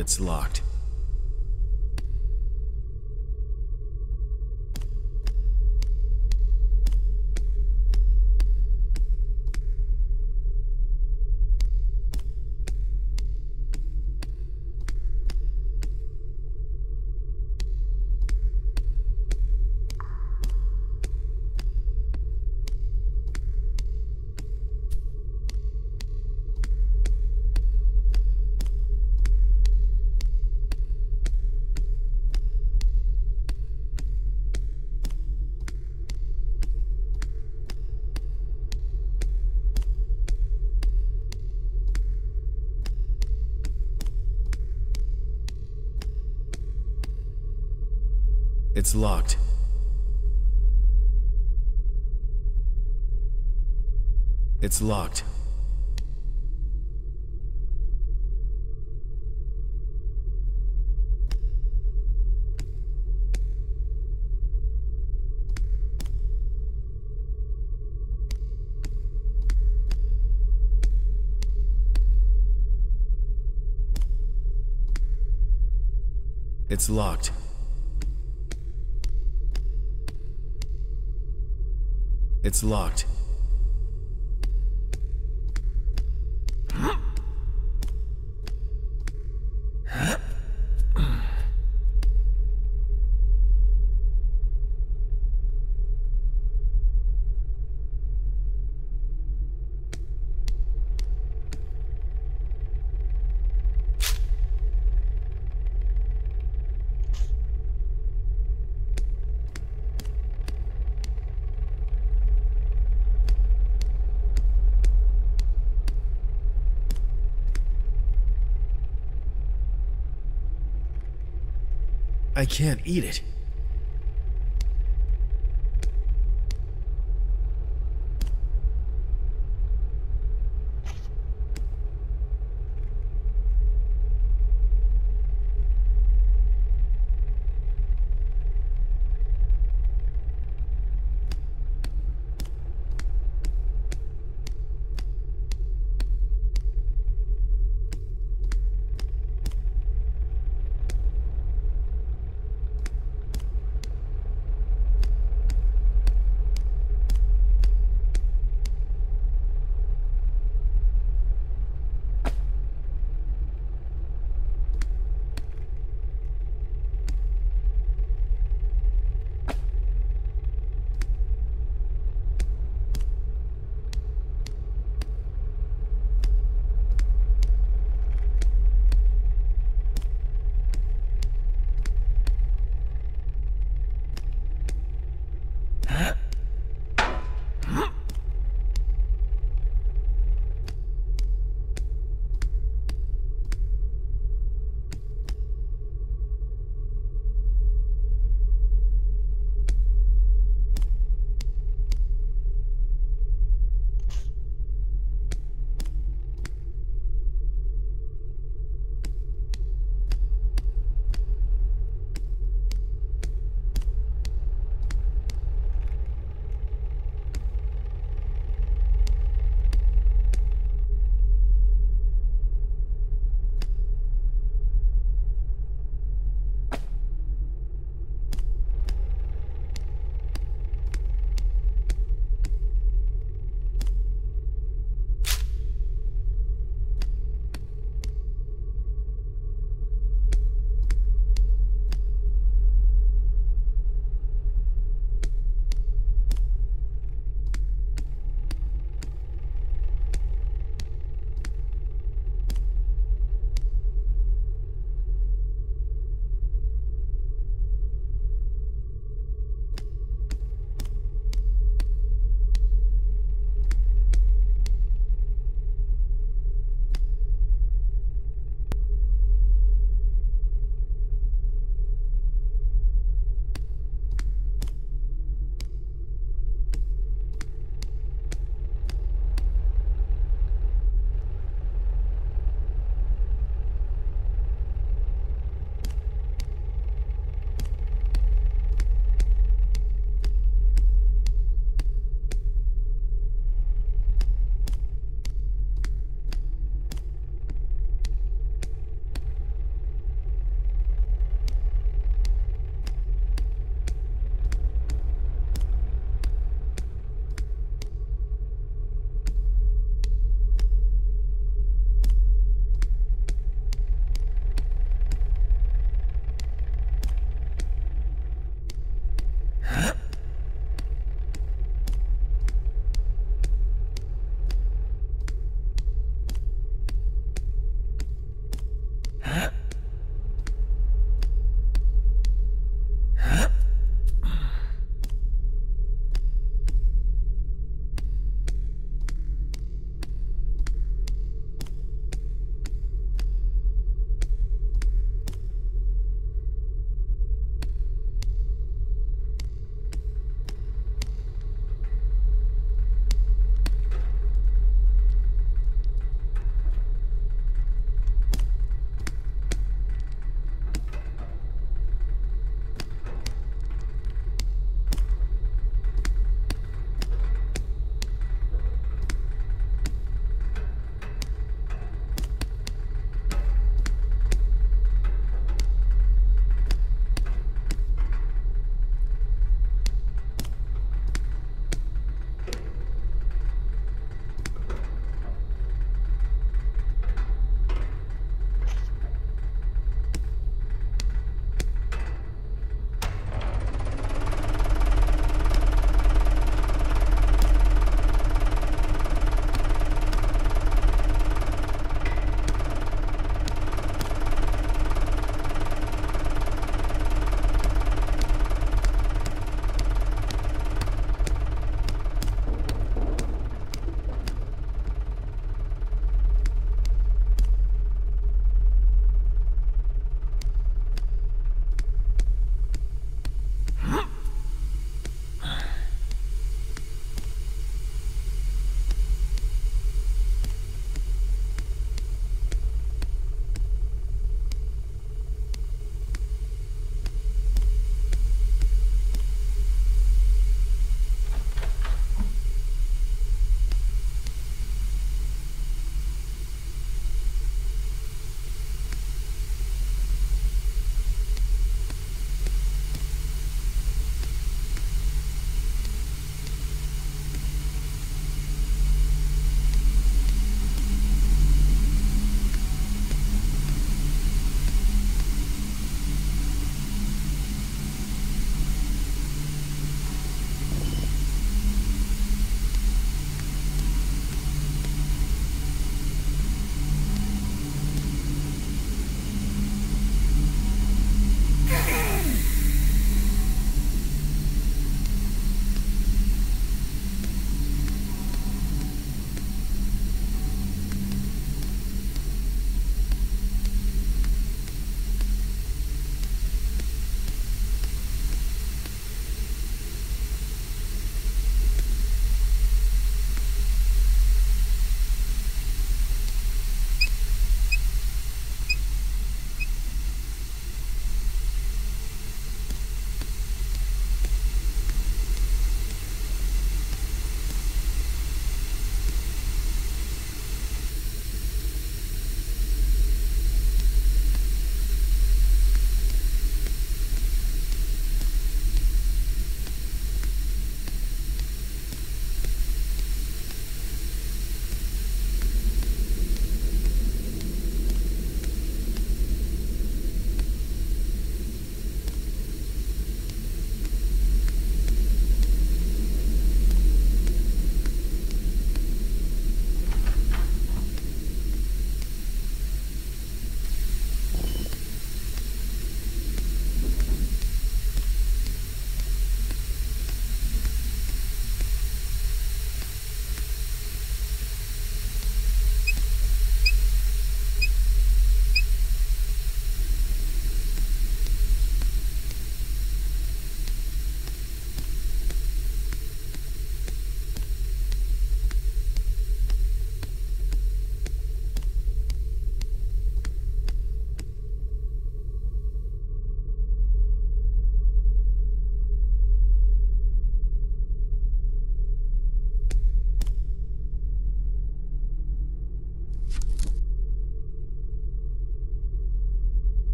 It's locked. It's locked. It's locked. It's locked. It's locked. I can't eat it.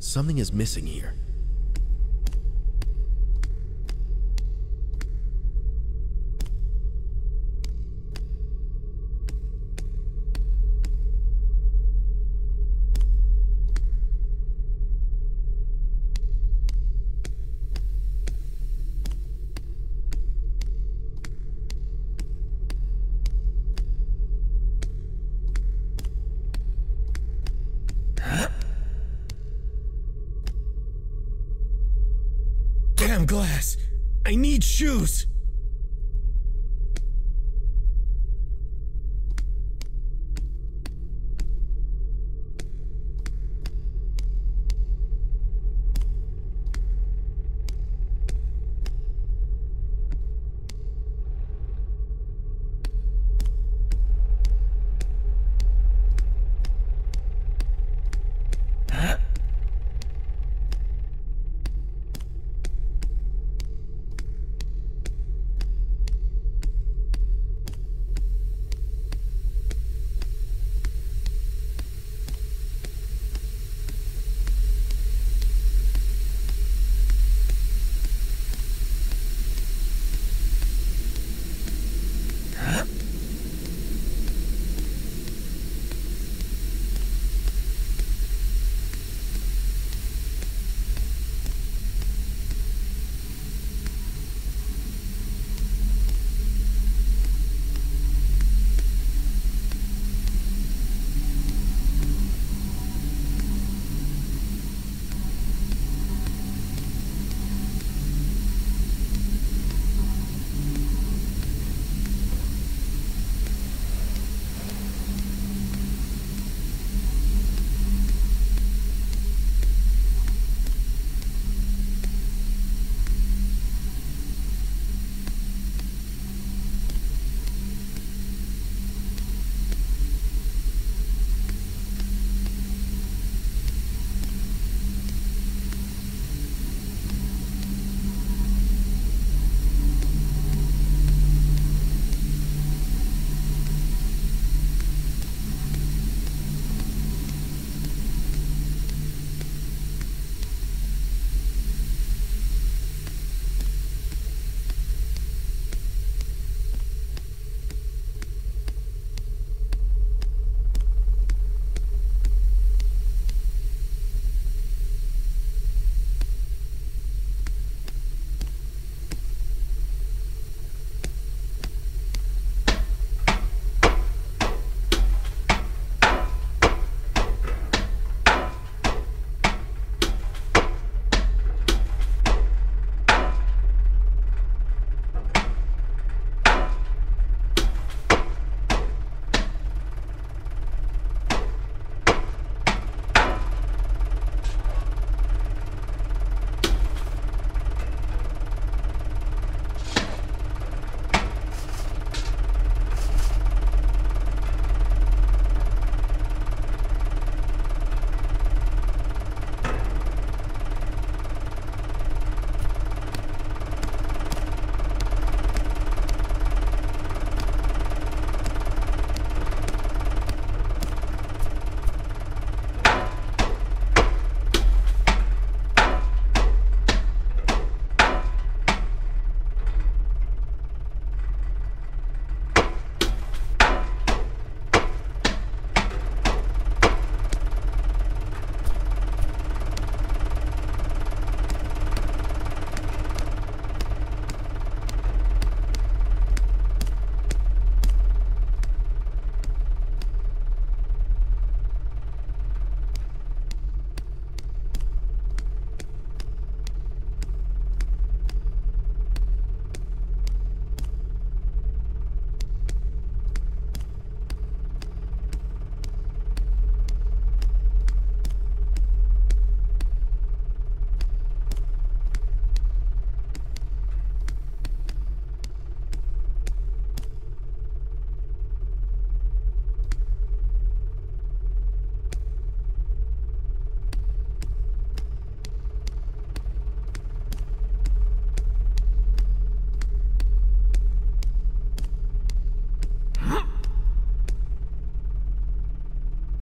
Something is missing here. Shoes!